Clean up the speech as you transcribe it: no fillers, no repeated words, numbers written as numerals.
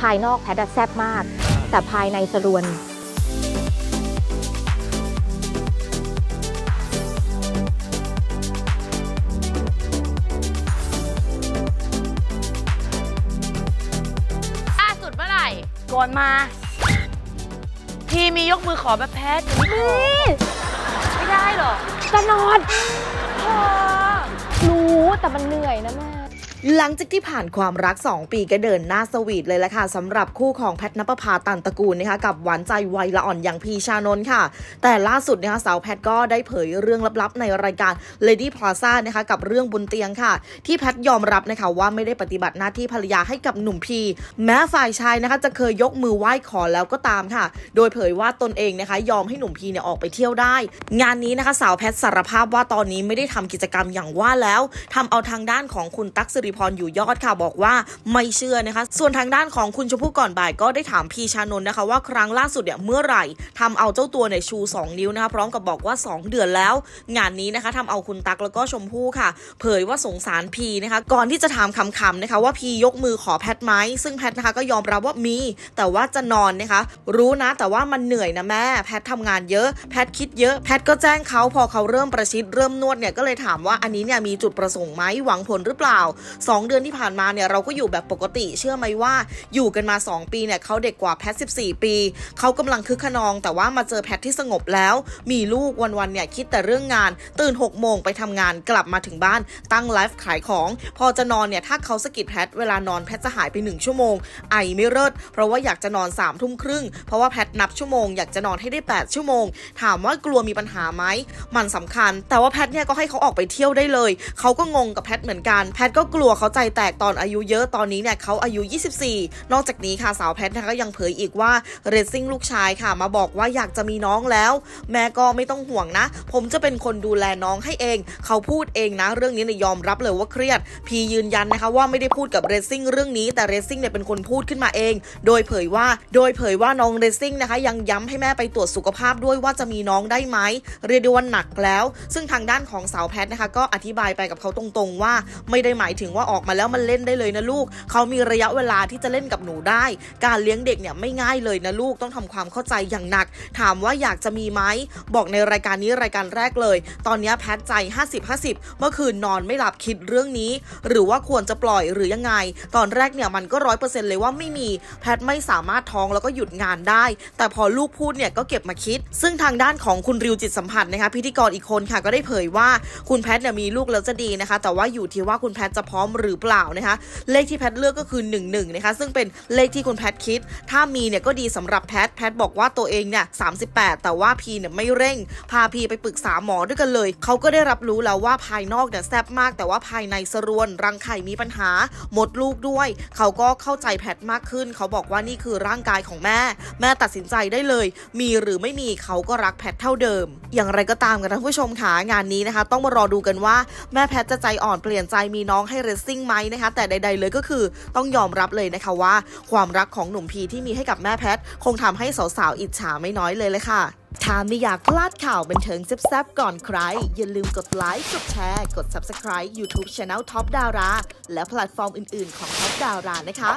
ภายนอกแพทแซ่บมากแต่ภายในสรวนล่าสุดเมื่อไหร่ก่อนมาทีมียกมือขอแบบแพทไม่ได้หรอจะนอนรู้แต่มันเหนื่อยนะแม่หลังจากที่ผ่านความรัก2ปีก็เดินหน้าสวีทเลยละค่ะสำหรับคู่ของแพทณปภาตันตระกูลนะคะกับหวานใจวัยละอ่อนอย่างพีชานนท์ค่ะแต่ล่าสุดนะคะสาวแพทก็ได้เผยเรื่องลับๆในรายการ Lady Plaza นะคะกับเรื่องบนเตียงค่ะที่แพทยอมรับนะคะว่าไม่ได้ปฏิบัติหน้าที่ภรรยาให้กับหนุ่มพีแม้ฝ่ายชายนะคะจะเคยยกมือไหว้ขอแล้วก็ตามค่ะโดยเผยว่าตนเองนะคะยอมให้หนุ่มพีเนี่ยออกไปเที่ยวได้งานนี้นะคะสาวแพทสารภาพว่าตอนนี้ไม่ได้ทำกิจกรรมอย่างว่าแล้วทำเอาทางด้านของคุณตั๊กสิริพรอยู่ยอดค่ะบอกว่าไม่เชื่อนะคะส่วนทางด้านของคุณชมพู่ก่อนบ่ายก็ได้ถามพีชานนท์นะคะว่าครั้งล่าสุดเนี่ยเมื่อไหร่ทำเอาเจ้าตัวเนี่ยชู2นิ้วนะคะพร้อมกับบอกว่า2เดือนแล้วงานนี้นะคะทำเอาคุณตั๊กแล้วก็ชมพู่ค่ะเผยว่าสงสารพีนะคะก่อนที่จะถามคำๆนะคะว่าพียกมือขอแพทไหมซึ่งแพทนะคะก็ยอมรับว่ามีแต่ว่าจะนอนนะคะรู้นะแต่ว่ามันเหนื่อยนะแม่แพททำงานเยอะแพทคิดเยอะแพทก็แจ้งเขาพอเขาเริ่มประชิดเริ่มนวดเนี่ยก็เลยถามว่าอันนี้เนี่ยมีจุดประสงค์ไหมหวังผลหรือเปล่า2 เดือนที่ผ่านมาเนี่ยเราก็อยู่แบบปกติเชื่อไหมว่าอยู่กันมา2ปีเนี่ยเขาเด็กกว่าแพท14ปีเขากำลังคึกขนองแต่ว่ามาเจอแพทที่สงบแล้วมีลูกวันๆเนี่ยคิดแต่เรื่องงานตื่น6โมงไปทำงานกลับมาถึงบ้านตั้งไลฟ์ขายของพอจะนอนเนี่ยถ้าเขาสะกิดแพทเวลานอนแพทจะหายไป1ชั่วโมงไอไม่เลิศเพราะว่าอยากจะนอน3ทุ่มครึ่งเพราะว่าแพทนับชั่วโมงอยากจะนอนให้ได้8ชั่วโมงถามว่ากลัวมีปัญหาไหมมันสำคัญแต่ว่าแพทเนี่ยก็ให้เขาออกไปเที่ยวได้เลยเขาก็งงกับแพทเหมือนกันแพทก็กลัวเขาใจแตกตอนอายุเยอะตอนนี้เนี่ยเขาอายุ24นอกจากนี้ค่ะสาวแพทนะคะก็ยังเผยอีกว่าเรซซิ่งลูกชายค่ะมาบอกว่าอยากจะมีน้องแล้วแม่ก็ไม่ต้องห่วงนะผมจะเป็นคนดูแลน้องให้เองเขาพูดเองนะเรื่องนี้เนี่ยยอมรับเลยว่าเครียดพียืนยันนะคะว่าไม่ได้พูดกับเรซซิ่งเรื่องนี้แต่เรซซิ่งเนี่ยเป็นคนพูดขึ้นมาเองโดยเผยว่าน้องเรซซิ่งนะคะยังย้ำให้แม่ไปตรวจสุขภาพด้วยว่าจะมีน้องได้ไหมเรียกได้ว่าหนักแล้วซึ่งทางด้านของสาวแพทนะคะก็อธิบายไปกับเขาตรงๆว่าไม่ได้หมายถึงว่าออกมาแล้วมันเล่นได้เลยนะลูกเขามีระยะเวลาที่จะเล่นกับหนูได้การเลี้ยงเด็กเนี่ยไม่ง่ายเลยนะลูกต้องทำความเข้าใจอย่างหนักถามว่าอยากจะมีไหมบอกในรายการนี้รายการแรกเลยตอนนี้แพทใจ 50-50 เมื่อคืนนอนไม่หลับคิดเรื่องนี้หรือว่าควรจะปล่อยหรือยังไงตอนแรกเนี่ยมันก็ 100% เลยว่าไม่มีแพทไม่สามารถท้องแล้วก็หยุดงานได้แต่พอลูกพูดเนี่ยก็เก็บมาคิดซึ่งทางด้านของคุณริวจิตสัมผัสนะคะพิธีกรอีกคนค่ะก็ได้เผยว่าคุณแพทเนี่ยมีลูกแล้วจะดีนะคะแต่ว่าอยู่ที่ว่าคุณแพทจะพร้อมหรือเปล่านะคะเลขที่แพทเลือกก็คือ11นะคะซึ่งเป็นเลขที่คุณแพทคิดถ้ามีเนี่ยก็ดีสำหรับแพทบอกว่าตัวเองเนี่ย38แต่ว่าพีเนี่ยไม่เร่งพาพีไปปรึกษาหมอด้วยกันเลยเขาก็ได้รับรู้แล้วว่าภายนอกเนี่ยแซ่บมากแต่ว่าภายในสรวนรังไข่มีปัญหาหมดลูกด้วยเขาก็เข้าใจแพทมากขึ้นเขาบอกว่านี่คือร่างกายของแม่ตัดสินใจได้เลยมีหรือไม่มีเขาก็รักแพทเท่าเดิมอย่างไรก็ตามกันท่านผู้ชมค่ะงานนี้นะคะต้องมารอดูกันว่าแม่แพทจะใจอ่อนเปลี่ยนใจมีน้องให้เรซซิ่งไหมนะคะแต่ใดๆเลยก็คือต้องยอมรับเลยนะคะว่าความรักของหนุ่มพีที่มีให้กับแม่แพทคงทำให้สาวๆอิจฉาไม่น้อยเลยค่ะถ้าไม่อยากพลาดข่าวบันเทิงแซ่บๆก่อนใครอย่าลืมกดไลค์กดแชร์กด Subscribe YouTube Channel Top ดาราและแพลตฟอร์มอื่นๆของ Top ดารานะคะ